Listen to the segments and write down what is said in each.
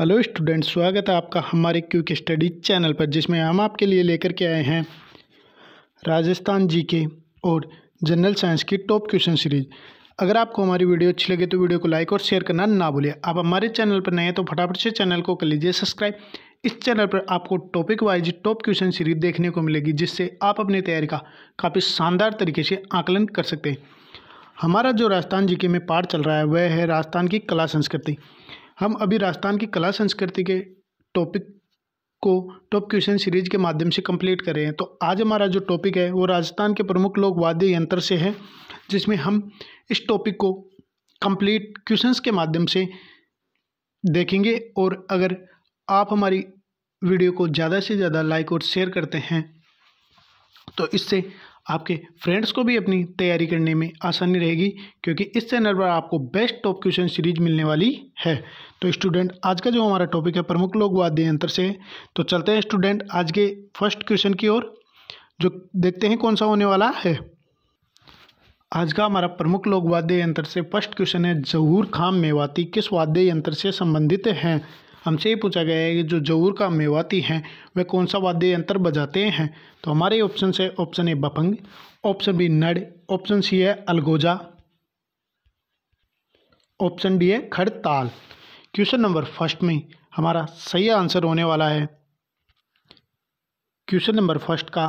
Hello students, स्वागत है आपका हमारे क्विक स्टडी चैनल पर, जिसमें हम आपके लिए लेकर के आए हैं राजस्थान जीके और जनरल साइंस की टॉप क्वेश्चन सीरीज। अगर आपको हमारी वीडियो अच्छी लगे तो वीडियो को लाइक और शेयर करना ना भूलिए। आप हमारे चैनल पर नए हैं तो फटाफट से चैनल को कर लीजिए सब्सक्राइब। इस चैनल पर आपको topic wise top question series देखने को मिलेगी, जिससे आप अपनी तैयारी का काफ़ी शानदार तरीके से आकलन कर सकते हैं। हमारा जो राजस्थान जीके में पार्ट चल रहा है वह है राजस्थान की कला संस्कृति। हम अभी राजस्थान की कला संस्कृति के टॉपिक को टॉप क्वेश्चन सीरीज के माध्यम से कंप्लीट कर रहे हैं। तो आज हमारा जो टॉपिक है वो राजस्थान के प्रमुख लोक वाद्य यंत्र से है, जिसमें हम इस टॉपिक को कंप्लीट क्वेश्चंस के माध्यम से देखेंगे। और अगर आप हमारी वीडियो को ज़्यादा से ज़्यादा लाइक और शेयर करते हैं तो इससे आपके फ्रेंड्स को भी अपनी तैयारी करने में आसानी रहेगी, क्योंकि इस चैनल पर आपको बेस्ट टॉप क्वेश्चन सीरीज मिलने वाली है। तो स्टूडेंट, आज का जो हमारा टॉपिक है प्रमुख लोक वाद्य यंत्र से, तो चलते हैं स्टूडेंट आज के फर्स्ट क्वेश्चन की ओर, जो देखते हैं कौन सा होने वाला है। आज का हमारा प्रमुख लोक वाद्य यंत्र से फर्स्ट क्वेश्चन है, जहूर खाम मेवाती किस वाद्य यंत्र से संबंधित हैं। हमसे ये पूछा गया है कि जो जहूर का मेवाती हैं वे कौन सा वाद्य यंत्र बजाते हैं। तो हमारे ऑप्शन है, ऑप्शन ए बपंग, ऑप्शन बी नड, ऑप्शन सी है अलगोजा, ऑप्शन डी है खड़ताल। क्वेश्चन नंबर फर्स्ट में हमारा सही आंसर होने वाला है। क्वेश्चन नंबर फर्स्ट का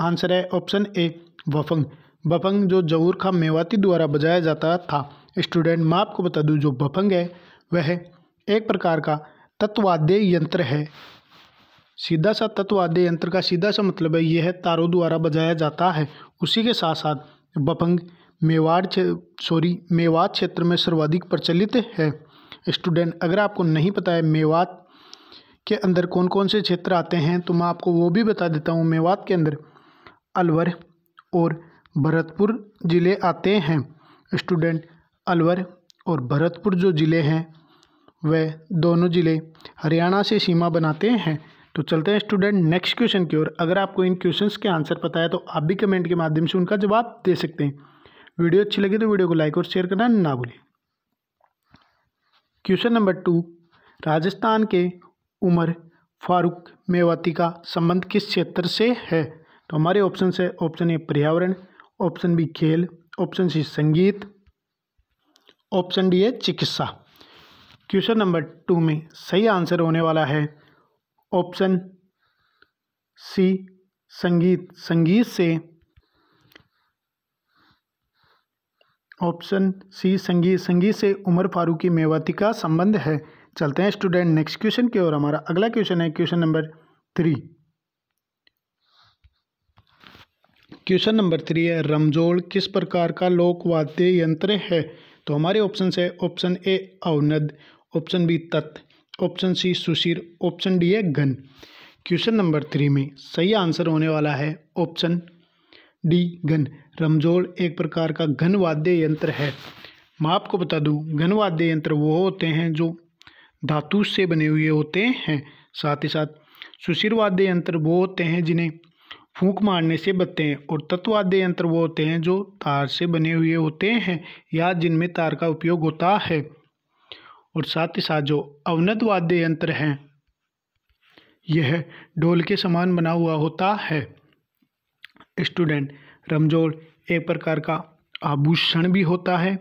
आंसर है ऑप्शन ए बपंग। बपंग जो जहूर खां मेवाती द्वारा बजाया जाता था। स्टूडेंट, मैं आपको बता दूं, जो बपंग है वह एक प्रकार का तत्वाद्य यंत्र है। सीधा सा तत्वाद्य यंत्र का सीधा सा मतलब है यह तारों द्वारा बजाया जाता है। उसी के साथ साथ बपंग मेवात क्षेत्र में सर्वाधिक प्रचलित है। स्टूडेंट, अगर आपको नहीं पता है मेवात के अंदर कौन कौन से क्षेत्र आते हैं तो मैं आपको वो भी बता देता हूँ। मेवात के अंदर अलवर और भरतपुर ज़िले आते हैं। स्टूडेंट, अलवर और भरतपुर जो ज़िले हैं वह दोनों ज़िले हरियाणा से सीमा बनाते हैं। तो चलते हैं स्टूडेंट नेक्स्ट क्वेश्चन की ओर। अगर आपको इन क्वेश्चंस के आंसर पता है तो आप भी कमेंट के माध्यम से उनका जवाब दे सकते हैं। वीडियो अच्छी लगी तो वीडियो को लाइक और शेयर करना ना भूलें। क्वेश्चन नंबर 2, राजस्थान के उमर फारूक मेवाती का संबंध किस क्षेत्र से है। तो हमारे ऑप्शन है, ऑप्शन ए पर्यावरण, ऑप्शन बी खेल, ऑप्शन सी संगीत, ऑप्शन डी है चिकित्सा। क्वेश्चन नंबर 2 में सही आंसर होने वाला है ऑप्शन सी संगीत। संगीत से, ऑप्शन सी संगीत से उमर फारूक की मेवाती का संबंध है। चलते हैं स्टूडेंट नेक्स्ट क्वेश्चन की ओर। हमारा अगला क्वेश्चन है क्वेश्चन नंबर 3। क्वेश्चन नंबर 3 है, रमजोड़ किस प्रकार का लोक वाद्य यंत्र है। तो हमारे ऑप्शन है, ऑप्शन ए अवनद, ऑप्शन बी तत, ऑप्शन सी सुशीर, ऑप्शन डी है गन। क्वेश्चन नंबर 3 में सही आंसर होने वाला है ऑप्शन डी गन। रमजोड़ एक प्रकार का घन वाद्य यंत्र है। मैं आपको बता दूं, घन वाद्य यंत्र वो होते हैं जो धातु से बने हुए होते हैं। साथ ही साथ सुशीर वाद्य यंत्र वो होते हैं जिन्हें फूंक मारने से बचते हैं, और तत्वाद्य यंत्र वो होते हैं जो तार से बने हुए होते हैं या जिनमें तार का उपयोग होता है। और साथ ही साथ जो अवनद वाद्य यंत्र हैं यह ढोल के समान बना हुआ होता है। स्टूडेंट, रमजोड़ एक प्रकार का आभूषण भी होता है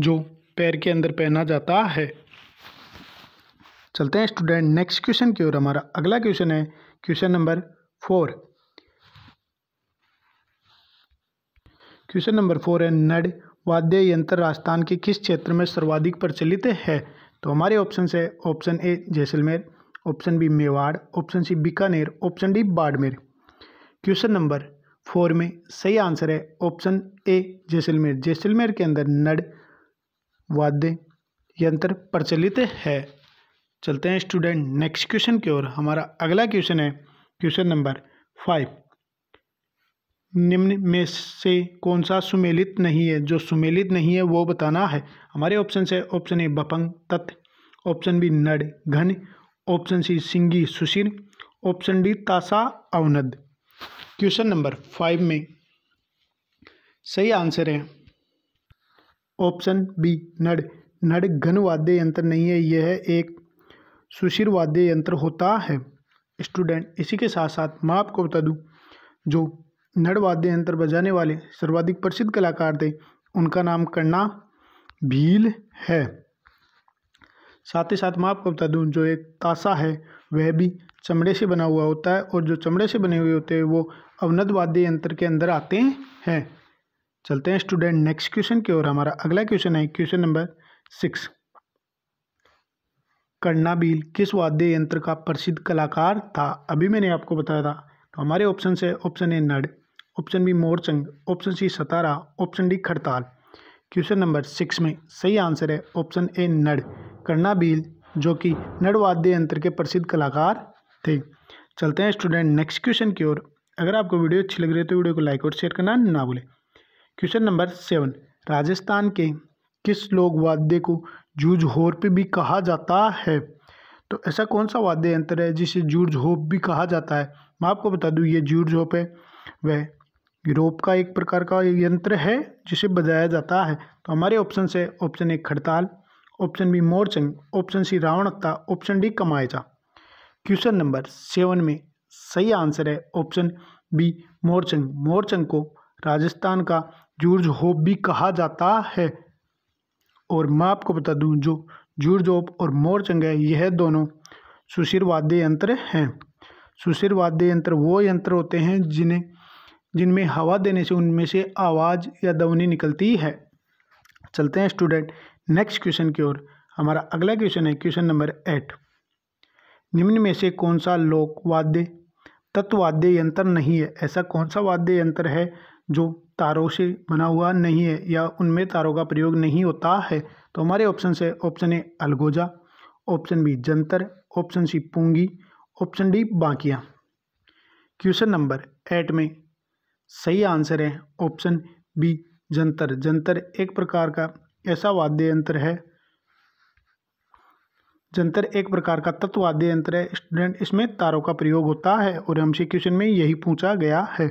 जो पैर के अंदर पहना जाता है। चलते हैं स्टूडेंट नेक्स्ट क्वेश्चन की ओर। हमारा अगला क्वेश्चन है क्वेश्चन नंबर 4। क्वेश्चन नंबर 4 है, नड वाद्य यंत्र राजस्थान के किस क्षेत्र में सर्वाधिक प्रचलित है। तो हमारे ऑप्शन है, option A Jaisalmer, option B Mewar, option C Bikaner, option D Barmer. Question number 4 में सही आंसर है ऑप्शन ए जैसलमेर। जैसलमेर के अंदर नड वाद्य यंत्र प्रचलित है। चलते हैं स्टूडेंट नेक्स्ट क्वेश्चन की ओर। हमारा अगला क्वेश्चन है क्वेश्चन नंबर 5। निम्न में से कौन सा सुमेलित नहीं है। जो सुमेलित नहीं है वो बताना है। हमारे ऑप्शन है, ऑप्शन ए बपंग तत, ऑप्शन बी नड घन, ऑप्शन सी सिंगी सुशीर, ऑप्शन डी तासा अवनद। क्वेश्चन नंबर 5 में सही आंसर है ऑप्शन बी नड। नड घन वाद्य यंत्र नहीं है, यह एक सुशीर वाद्य यंत्र होता है। स्टूडेंट, इसी के साथ साथ मैं आपको बता दूं, जो नड़ वाद्य यंत्र बजाने वाले सर्वाधिक प्रसिद्ध कलाकार थे, उनका नाम कर्णा भील है। साथ ही साथ मैं आपको बता दूं, जो एक ताशा है वह भी चमड़े से बना हुआ होता है, और जो चमड़े से बने हुए होते हैं वो अवनद वाद्य यंत्र के अंदर आते हैं। चलते हैं स्टूडेंट नेक्स्ट क्वेश्चन की ओर। हमारा अगला क्वेश्चन है क्वेश्चन नंबर 6। कर्णाबील किस वाद्य यंत्र का प्रसिद्ध कलाकार था? अभी मैंने आपको बताया था। तो हमारे ऑप्शन है, ऑप्शन ए नड, ऑप्शन बी मोरचंग, ऑप्शन सी सतारा, ऑप्शन डी खड़ताल। क्वेश्चन नंबर 6 में सही आंसर है ऑप्शन ए नड, कर्णाबील, जो कि नड वाद्य यंत्र के प्रसिद्ध कलाकार थे। चलते हैं स्टूडेंट नेक्स्ट क्वेश्चन की ओर। अगर आपको वीडियो अच्छी लग रही है तो वीडियो को लाइक और शेयर करना ना भूलें। क्वेश्चन नंबर 7, राजस्थान के किस लोक वाद्य को जूझहोरप भी कहा जाता है? तो ऐसा कौन सा वाद्य यंत्र है जिसे जूझहोरप भी कहा जाता है? मैं आपको बता दूं, ये जूझहोरप है, वह यूरोप का एक प्रकार का यंत्र है जिसे बजाया जाता है। तो हमारे ऑप्शन है, ऑप्शन ए खड़ताल, ऑप्शन बी मोरचंग, ऑप्शन सी रावणता, ऑप्शन डी कमायचा। क्वेश्चन नंबर 7 में सही आंसर है ऑप्शन बी मोरचंग। मोरचंग को राजस्थान का जूझहोप भी कहा जाता है। और मैं आपको बता दूं, जो जूझहोप और मोरचंग है, यह दोनों सुशीर वाद्य यंत्र हैं। सुशीर वाद्य यंत्र वो यंत्र होते हैं जिनमें हवा देने से उनमें से आवाज़ या ध्वनि निकलती है। चलते हैं स्टूडेंट नेक्स्ट क्वेश्चन की ओर। हमारा अगला क्वेश्चन है क्वेश्चन नंबर 8। निम्न में से कौन सा लोक वाद्य तत्वाद्य यंत्र नहीं है? ऐसा कौन सा वाद्य यंत्र है जो तारों से बना हुआ नहीं है या उनमें तारों का प्रयोग नहीं होता है? तो हमारे ऑप्शन है, ऑप्शन ए अलगोजा, ऑप्शन बी जंतर, ऑप्शन सी पूंगी, ऑप्शन डी बांकिया। क्वेश्चन नंबर 8 में सही आंसर है ऑप्शन बी जंतर। जंतर एक प्रकार का ऐसा वाद्य यंत्र है, जंतर एक प्रकार का तत्वाद्य यंत्र है स्टूडेंट, इसमें तारों का प्रयोग होता है और हमसे क्वेश्चन में यही पूछा गया है।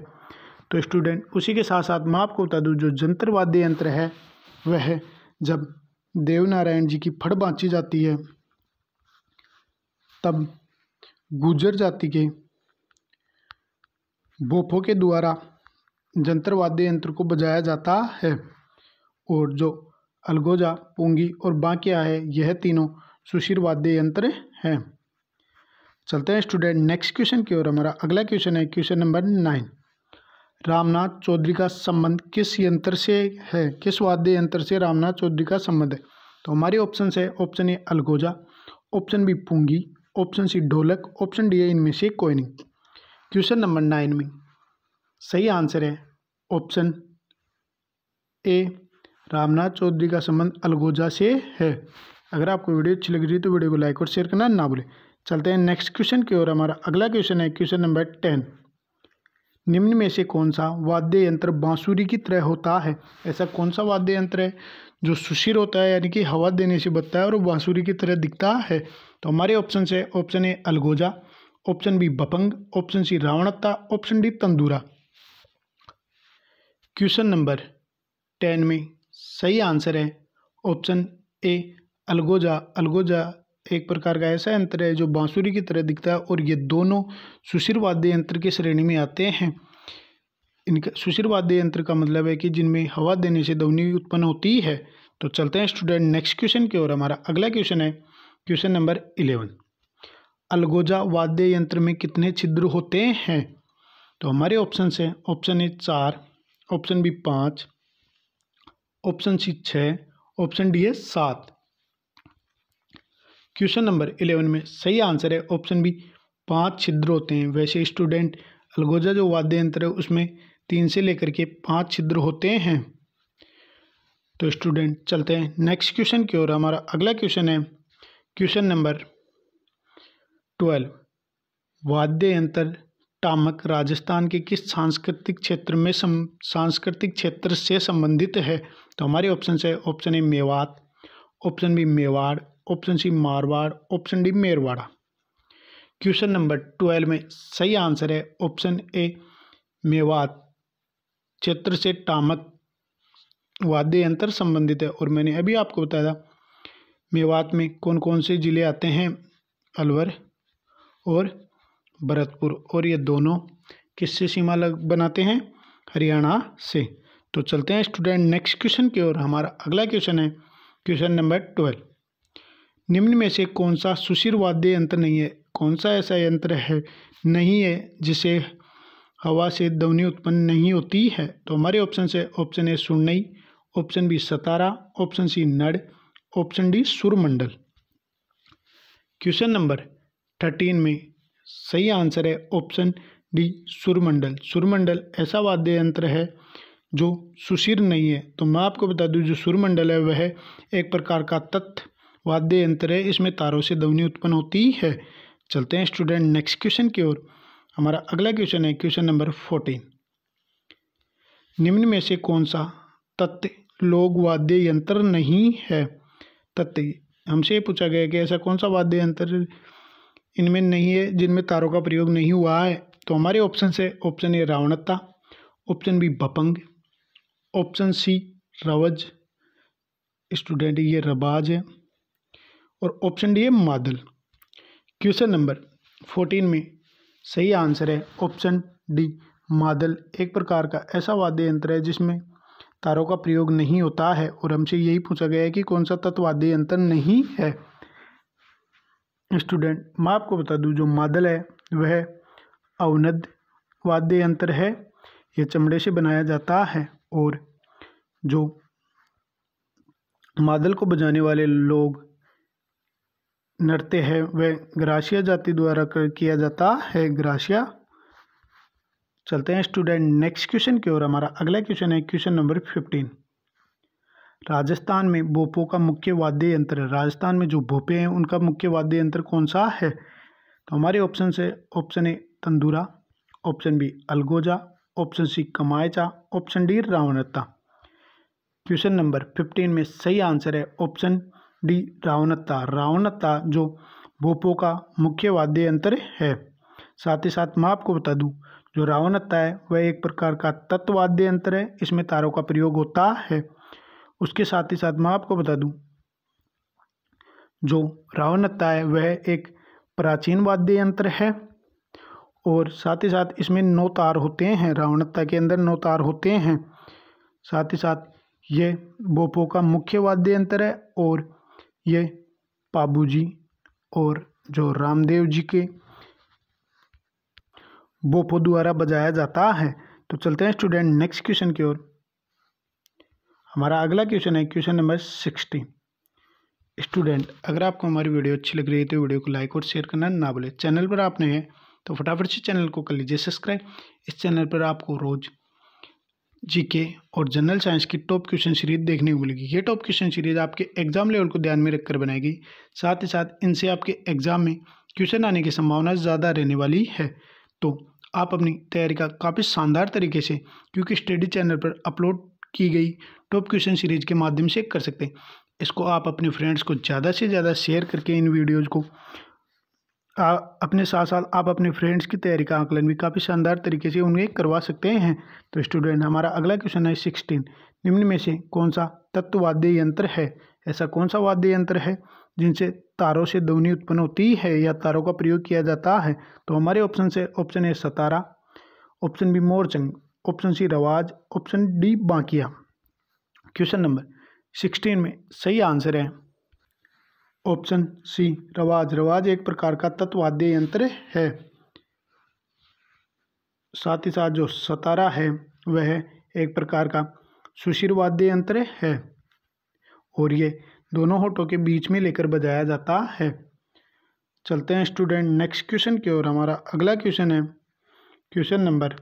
तो स्टूडेंट उसी के साथ साथ मैं आपको बता दूं, जो जंतर वाद्य यंत्र है वह जब देवनारायण जी की फड़ बाँची जाती है तब गुजर जाति के बोफों के द्वारा जंतर वाद्य यंत्र को बजाया जाता है। और जो अलगोजा, पूंगी और बांकिया है, यह तीनों सुशीर वाद्य यंत्र हैं। चलते हैं स्टूडेंट नेक्स्ट क्वेश्चन की ओर। हमारा अगला क्वेश्चन है क्वेश्चन नंबर 9। रामनाथ चौधरी का संबंध किस यंत्र से है? किस वाद्य यंत्र से रामनाथ चौधरी का संबंध है? तो हमारे ऑप्शन है, ऑप्शन ए अलगोजा, ऑप्शन बी पूंगी, ऑप्शन सी ढोलक, ऑप्शन डी है इनमें से कोई नहीं। क्वेश्चन नंबर 9 में सही आंसर है ऑप्शन ए, रामनाथ चौधरी का संबंध अलगोजा से है। अगर आपको वीडियो अच्छी लग रही है तो वीडियो को लाइक और शेयर करना ना भूलें। चलते हैं नेक्स्ट क्वेश्चन की ओर। हमारा अगला क्वेश्चन है क्वेश्चन नंबर 10। निम्न में से कौन सा वाद्य यंत्र बांसुरी की तरह होता है? ऐसा कौन सा वाद्य यंत्र है जो सुशीर होता है, यानी कि हवा देने से बचता है और बांसुरी की तरह दिखता है? तो हमारे ऑप्शन है, ऑप्शन ए अलगोजा, ऑप्शन बी भपंग, ऑप्शन सी रावणता, ऑप्शन डी तंदूरा। क्वेश्चन नंबर 10 में सही आंसर है ऑप्शन ए अलगोजा। अलगोजा एक प्रकार का ऐसा यंत्र है जो बांसुरी की तरह दिखता है और ये दोनों सुशीर वाद्य यंत्र की श्रेणी में आते हैं। इनका सुशीर वाद्य यंत्र का मतलब है कि जिनमें हवा देने से ध्वनि उत्पन्न होती है। तो चलते हैं स्टूडेंट नेक्स्ट क्वेश्चन की ओर। हमारा अगला क्वेश्चन है क्वेश्चन नंबर 11। अलगोजा वाद्य यंत्र में कितने छिद्र होते हैं? तो हमारे ऑप्शन है, option A 4, option B 5, option C 6, option D है 7। क्वेश्चन नंबर 11 में सही आंसर है ऑप्शन बी 5 छिद्र होते हैं। वैसे स्टूडेंट अलगोजा जो वाद्य यंत्र है उसमें 3 से लेकर के 5 छिद्र होते हैं। तो स्टूडेंट चलते हैं नेक्स्ट क्वेश्चन की ओर। हमारा अगला क्वेश्चन है क्वेश्चन नंबर 12। वाद्य यंत्र टामक राजस्थान के किस सांस्कृतिक क्षेत्र में सांस्कृतिक क्षेत्र से संबंधित है? तो हमारे ऑप्शन है, option A Mewat, option B Mewar, option C Marwar, option D Merwara. Question number 12 में सही आंसर है ऑप्शन ए मेवात। क्षेत्र से टामक वाद्य यंत्र संबंधित है और मैंने अभी आपको बताया था मेवात में कौन कौन से ज़िले आते हैं अलवर और भरतपुर, और ये दोनों किससे सीमा बनाते हैं? हरियाणा से। तो चलते हैं स्टूडेंट नेक्स्ट क्वेश्चन की ओर। हमारा अगला क्वेश्चन है क्वेश्चन नंबर 12। निम्न में से कौन सा सुशीर वाद्य यंत्र नहीं है? कौन सा ऐसा यंत्र है नहीं है जिसे हवा से ध्वनि उत्पन्न नहीं होती है? तो हमारे ऑप्शन है ऑप्शन ए सुरनई, ऑप्शन बी सतारा, ऑप्शन सी नड़, ऑप्शन डी सुरमंडल। क्वेश्चन नंबर 13 में सही आंसर है ऑप्शन डी सुरमंडल। सुरमंडल ऐसा वाद्य यंत्र है जो सुशीर नहीं है। तो मैं आपको बता दूं जो सुरमंडल है वह एक प्रकार का तत् वाद्य यंत्र है, इसमें तारों से ध्वनि उत्पन्न होती है। चलते हैं स्टूडेंट नेक्स्ट क्वेश्चन की ओर। हमारा अगला क्वेश्चन है क्वेश्चन नंबर 14। निम्न में से कौन सा तत् लोग वाद्य यंत्र नहीं है? तत् हमसे पूछा गया कि ऐसा कौन सा वाद्य यंत्र इनमें नहीं है जिनमें तारों का प्रयोग नहीं हुआ है। तो हमारे ऑप्शन है ऑप्शन ए रावणता, ऑप्शन बी भपंग, ऑप्शन सी रवज, स्टूडेंट ये रबाज है, और ऑप्शन डी है मादल। क्वेश्चन नंबर 14 में सही आंसर है ऑप्शन डी मादल। एक प्रकार का ऐसा वाद्य यंत्र है जिसमें तारों का प्रयोग नहीं होता है, और हमसे यही पूछा गया है कि कौन सा तत् वाद्य यंत्र नहीं है। स्टूडेंट मैं आपको बता दूं जो मादल है वह अवनद वाद्य यंत्र है, यह चमड़े से बनाया जाता है, और जो मादल को बजाने वाले लोग नृत्य है वह ग्रासिया जाति द्वारा किया जाता है, ग्रासिया। चलते हैं स्टूडेंट नेक्स्ट क्वेश्चन की ओर। हमारा अगला क्वेश्चन है क्वेश्चन नंबर 15। राजस्थान में भोपों का मुख्य वाद्य यंत्र, राजस्थान में जो भोपे हैं उनका मुख्य वाद्य यंत्र कौन सा है? तो हमारे ऑप्शन है ऑप्शन ए तंदूरा, ऑप्शन बी अलगोजा, ऑप्शन सी कमायचा, ऑप्शन डी रावणता। क्वेश्चन नंबर 15 में सही आंसर है ऑप्शन डी रावणता। रावणता जो भोपों का मुख्य वाद्य यंत्र है। साथ ही साथ मैं आपको बता दूं जो रावणता है वह एक प्रकार का तत् वाद्य यंत्र है, इसमें तारों का प्रयोग होता है। उसके साथ ही साथ मैं आपको बता दूं जो रावणता है वह एक प्राचीन वाद्य यंत्र है, और साथ ही साथ इसमें 9 तार होते हैं, रावणता के अंदर 9 तार होते हैं। साथ ही साथ ये भोपों का मुख्य वाद्य यंत्र है, और ये पाबू जी और जो रामदेव जी के भोपों द्वारा बजाया जाता है। तो चलते हैं स्टूडेंट नेक्स्ट क्वेश्चन की ओर। हमारा अगला क्वेश्चन है क्वेश्चन नंबर 16। स्टूडेंट अगर आपको हमारी वीडियो अच्छी लग रही है तो वीडियो को लाइक और शेयर करना ना भूलें। चैनल पर आप नए हैं तो फटाफट से चैनल को कर लीजिए सब्सक्राइब। इस चैनल पर आपको रोज जीके और जनरल साइंस की टॉप क्वेश्चन सीरीज देखने को मिलेगी। ये टॉप क्वेश्चन सीरीज आपके एग्जाम लेवल को ध्यान में रखकर बनाएगी, साथ ही साथ इनसे आपके एग्जाम में क्वेश्चन आने की संभावना ज़्यादा रहने वाली है। तो आप अपनी तैयारी का काफ़ी शानदार तरीके से क्योंकि स्टडी चैनल पर अपलोड की गई टॉप क्वेश्चन सीरीज के माध्यम से कर सकते हैं। इसको आप अपने फ्रेंड्स को ज़्यादा से ज़्यादा शेयर करके इन वीडियोज़ को अपने साथ साथ आप अपने फ्रेंड्स की तैयारी का आकलन भी काफ़ी शानदार तरीके से उन्हें करवा सकते हैं। तो स्टूडेंट हमारा अगला क्वेश्चन है 16। निम्न में से कौन सा तत् वाद्य यंत्र है? ऐसा कौन सा वाद्य यंत्र है जिनसे तारों से ध्वनि उत्पन्न होती है या तारों का प्रयोग किया जाता है? तो हमारे ऑप्शन है ऑप्शन ए सतारा, ऑप्शन बी मोरचंग, ऑप्शन सी रवाज, ऑप्शन डी बांकिया। क्वेश्चन नंबर 16 में सही आंसर है ऑप्शन सी रवाज। रवाज एक प्रकार का तत् वाद्य यंत्र है। साथ ही साथ जो सतारा है वह एक प्रकार का सुशीर वाद्य यंत्र है, और ये दोनों होठों के बीच में लेकर बजाया जाता है। चलते हैं स्टूडेंट नेक्स्ट क्वेश्चन की ओर। हमारा अगला क्वेश्चन है क्वेश्चन नंबर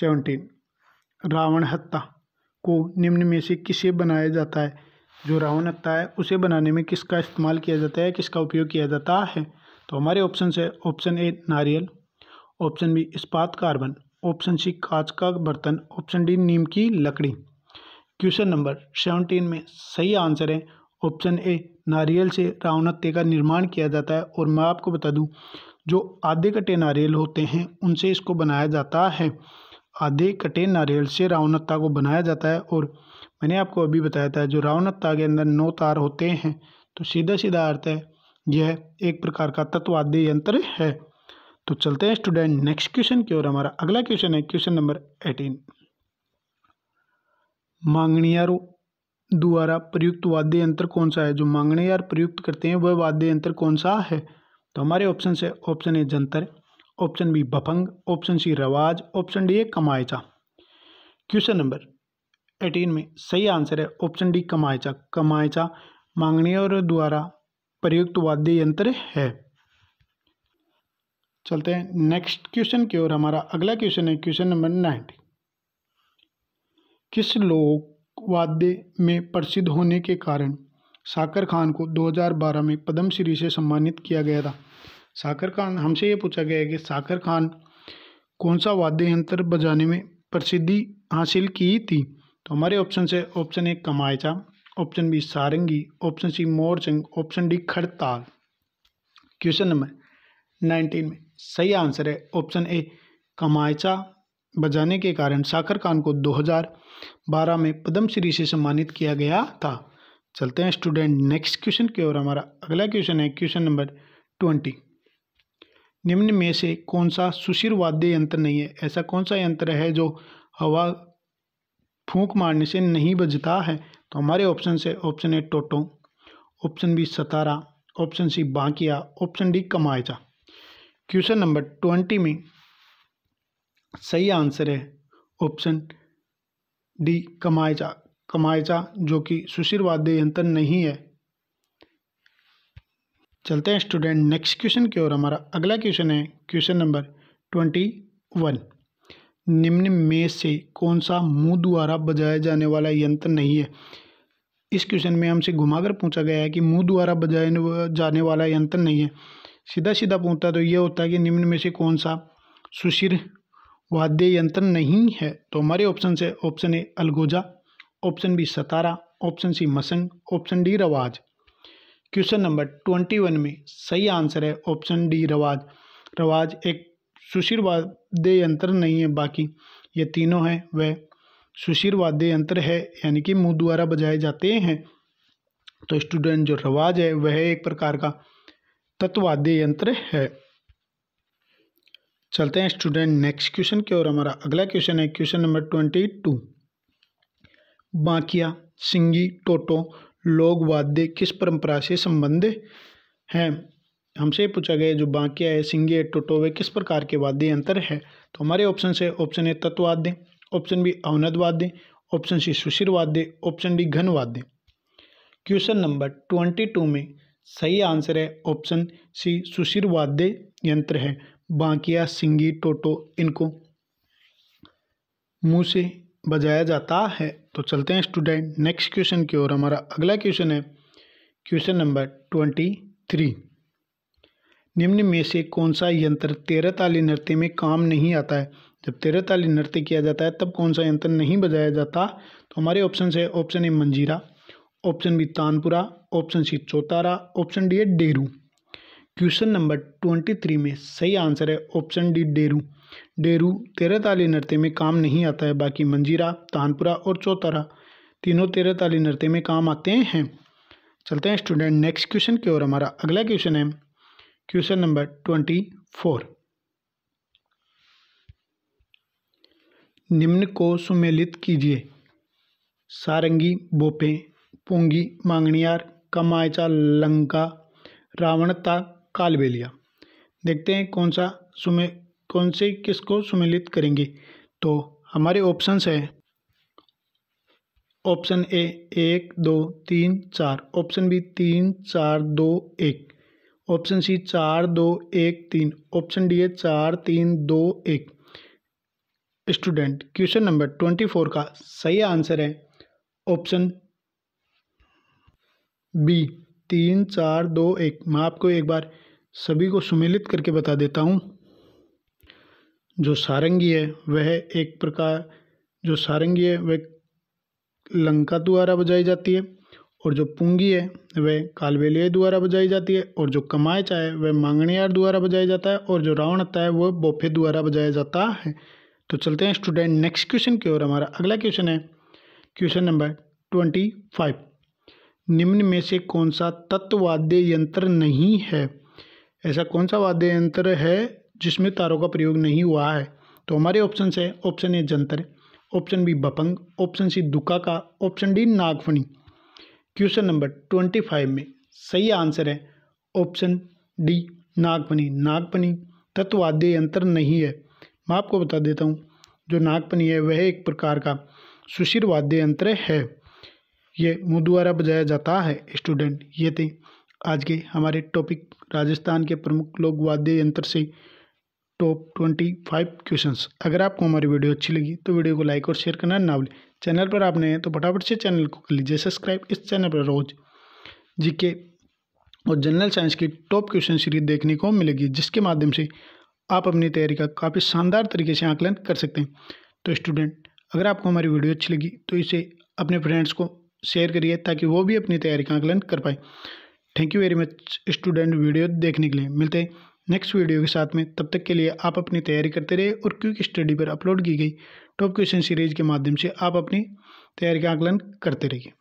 17। रावणहत्ता को निम्न में से किसे बनाया जाता है? जो रावणहत्ता है उसे बनाने में किसका इस्तेमाल किया जाता है, किसका उपयोग किया जाता है? तो हमारे ऑप्शन है ऑप्शन ए नारियल, ऑप्शन बी इस्पात कार्बन, ऑप्शन सी कांच का बर्तन, ऑप्शन डी नीम की लकड़ी। क्वेश्चन नंबर 17 में सही आंसर है ऑप्शन ए नारियल से रावणहत्ते का निर्माण किया जाता है। और मैं आपको बता दूं जो आधे कटे नारियल होते हैं उनसे इसको बनाया जाता है। आधे कटे नारियल से रावणहत्ता को बनाया जाता है, और मैंने आपको अभी बताया था जो रावणहत्ता के अंदर 9 तार होते हैं। तो सीधा सीधा अर्थ है यह एक प्रकार का तत्वाद्य यंत्र है। तो चलते हैं स्टूडेंट नेक्स्ट क्वेश्चन की ओर। हमारा अगला क्वेश्चन है क्वेश्चन नंबर 18। मांगणियारों द्वारा प्रयुक्त वाद्य यंत्र कौन सा है? जो मांगणियार प्रयुक्त करते हैं वह वाद्य यंत्र कौन सा है? तो हमारे ऑप्शन है, ऑप्शन ए जंतर, ऑप्शन बी भफंग, ऑप्शन सी रवाज, ऑप्शन डी है कमायचा। क्वेश्चन नंबर 18 में सही आंसर है ऑप्शन डी कमायचा। कमायचा मांगणियारों द्वारा प्रयुक्त वाद्य यंत्र है। चलते हैं नेक्स्ट क्वेश्चन की ओर। हमारा अगला क्वेश्चन है क्वेश्चन नंबर 19। किस लोक वाद्य में प्रसिद्ध होने के कारण साकिर खान को 2012 में पद्मश्री से सम्मानित किया गया था? साकिर खान, हमसे ये पूछा गया है कि साकिर खान कौन सा वाद्य यंत्र बजाने में प्रसिद्धि हासिल की थी? तो हमारे ऑप्शन है, ऑप्शन ए कमायचा, ऑप्शन बी सारंगी, ऑप्शन सी मोरचंग, ऑप्शन डी खड़ताल। क्वेश्चन नंबर 19 में सही आंसर है ऑप्शन ए कमायचा बजाने के कारण साकिर खान को 2012 में पद्मश्री से सम्मानित किया गया था। चलते हैं स्टूडेंट नेक्स्ट क्वेश्चन की ओर। हमारा अगला क्वेश्चन है क्वेश्चन नंबर 20। निम्न में से कौन सा सुशिर वाद्य यंत्र नहीं है? ऐसा कौन सा यंत्र है जो हवा फूंक मारने से नहीं बजता है? तो हमारे ऑप्शन है, ऑप्शन ए टोटो, ऑप्शन बी सतारा, ऑप्शन सी बांकिया, ऑप्शन डी कमायचा। क्वेश्चन नंबर 20 में सही आंसर है ऑप्शन डी कमायचा। कमायचा जो कि सुशिर वाद्य यंत्र नहीं है। चलते हैं स्टूडेंट नेक्स्ट क्वेश्चन की ओर। हमारा अगला क्वेश्चन है क्वेश्चन नंबर 21। निम्न में से कौन सा मुंह द्वारा बजाया जाने वाला यंत्र नहीं है? इस क्वेश्चन में हमसे घुमाकर पूछा गया है कि मुंह द्वारा बजाए जाने वाला यंत्र नहीं है। सीधा सीधा पूछता तो यह होता है कि निम्न में से कौन सा सुशिर वाद्य यंत्र नहीं है? तो हमारे ऑप्शन है, ऑप्शन ए अलगोजा, ऑप्शन बी सतारा, ऑप्शन सी मसंग, ऑप्शन डी रवाज। क्वेश्चन नंबर 21 में सही आंसर है ऑप्शन डी रवाज। रवाज एक सुशिर वाद्य यंत्र नहीं है, बाकी ये तीनों हैं वह सुशिर वाद्य यंत्र है, यानी कि मुंह द्वारा बजाए जाते हैं। तो स्टूडेंट जो रवाज है वह एक प्रकार का तत्ववाद्य यंत्र है। चलते हैं स्टूडेंट नेक्स्ट क्वेश्चन की ओर। हमारा अगला क्वेश्चन है क्वेश्चन नंबर 22। बांकिया, सिंगी, टोटो लोक वाद्य किस परंपरा से संबंधित हैं? हमसे पूछा गया जो बांकिया है, सिंगी है, टोटो वे किस प्रकार के वाद्य यंत्र है? तो हमारे ऑप्शन है, ऑप्शन ए तत्ववाद्य, ऑप्शन बी अवनद वाद्य, ऑप्शन सी सुशिर वाद्य, ऑप्शन डी घन वाद्य। क्वेश्चन नंबर 22 में सही आंसर है ऑप्शन सी सुशिर वाद्य यंत्र है। बांकिया, सिंगी, टोटो इनको मुंह से बजाया जाता है। तो चलते हैं स्टूडेंट नेक्स्ट क्वेश्चन की ओर। हमारा अगला क्वेश्चन है क्वेश्चन नंबर 23। निम्न में से कौन सा यंत्र 13 ताली नृत्य में काम नहीं आता है? जब 13 ताली नृत्य किया जाता है तब कौन सा यंत्र नहीं बजाया जाता? तो हमारे ऑप्शन है, ऑप्शन ए मंजीरा, ऑप्शन बी तानपुरा, ऑप्शन सी चौतारा, ऑप्शन डी है डेरू। क्वेश्चन नंबर 23 में सही आंसर है ऑप्शन डी डेरू। डेरू 13 ताली नृत्य में काम नहीं आता है, बाकी मंजीरा, तानपुरा और चौतारा तीनों 13 ताली नृत्य में काम आते हैं। चलते हैं स्टूडेंट नेक्स्ट क्वेश्चन की ओर। हमारा अगला क्वेश्चन है क्वेश्चन नंबर 24। निम्न को सुमेलित कीजिए। सारंगी, बोपे, पोंगी, मांगणियार, कमायचा, लंका, रावणता, कालबेलिया। देखते हैं कौन से किसको सुमेलित करेंगे। तो हमारे ऑप्शंस है, option A 1 2 3 4, option B 3 4 2 1, option C 4 2 1 3, option D है 4 3 2 1। स्टूडेंट क्वेश्चन नंबर 24 का सही आंसर है ऑप्शन बी 3 4 2 1। मैं आपको एक बार सभी को सुमेलित करके बता देता हूँ। जो सारंगी है वह एक प्रकार लंका द्वारा बजाई जाती है, और जो पुंगी है वह कालबेलिया द्वारा बजाई जाती है, और जो कमायचा है वह मांगणियार द्वारा बजाया जाता है, और जो रावणता है वह बोफे द्वारा बजाया जाता है। तो चलते हैं स्टूडेंट नेक्स्ट क्वेश्चन की ओर। हमारा अगला क्वेश्चन है क्वेश्चन नंबर 25। निम्न में से कौन सा तत्व वाद्य यंत्र नहीं है? ऐसा कौन सा वाद्य यंत्र है जिसमें तारों का प्रयोग नहीं हुआ है? तो हमारे ऑप्शन है, ऑप्शन ए जंतर, ऑप्शन बी बपंग, ऑप्शन सी दुकाका, ऑप्शन डी नागफणी। क्वेश्चन नंबर 25 में सही आंसर है ऑप्शन डी नागफणी। नागफणी तत्ववाद्य यंत्र नहीं है। मैं आपको बता देता हूँ, जो नागफणी है वह एक प्रकार का सुशीर वाद्य यंत्र है, ये मुँह द्वारा बजाया जाता है। स्टूडेंट, ये थे आज के हमारे टॉपिक राजस्थान के प्रमुख लोक वाद्य यंत्र से टॉप 25 क्वेश्चंस। अगर आपको हमारी वीडियो अच्छी लगी तो वीडियो को लाइक और शेयर करना ना भूलें। चैनल पर आप नए हैं तो फटाफट से चैनल को कर लीजिए सब्सक्राइब। इस चैनल पर रोज जीके और जनरल साइंस की टॉप क्वेश्चन सीरीज देखने को मिलेगी, जिसके माध्यम से आप अपनी तैयारी का काफ़ी शानदार तरीके से आकलन कर सकते हैं। तो स्टूडेंट, अगर आपको हमारी वीडियो अच्छी लगी तो इसे अपने फ्रेंड्स को शेयर करिए ताकि वो भी अपनी तैयारी का आकलन कर पाए। Thank you very much student video देखने के लिए। मिलते हैं नेक्स्ट वीडियो के साथ में, तब तक के लिए आप अपनी तैयारी करते रहे और क्विक स्टडी पर अपलोड की गई टॉप क्वेश्चन सीरीज के माध्यम से आप अपनी तैयारी का आकलन करते रहिए।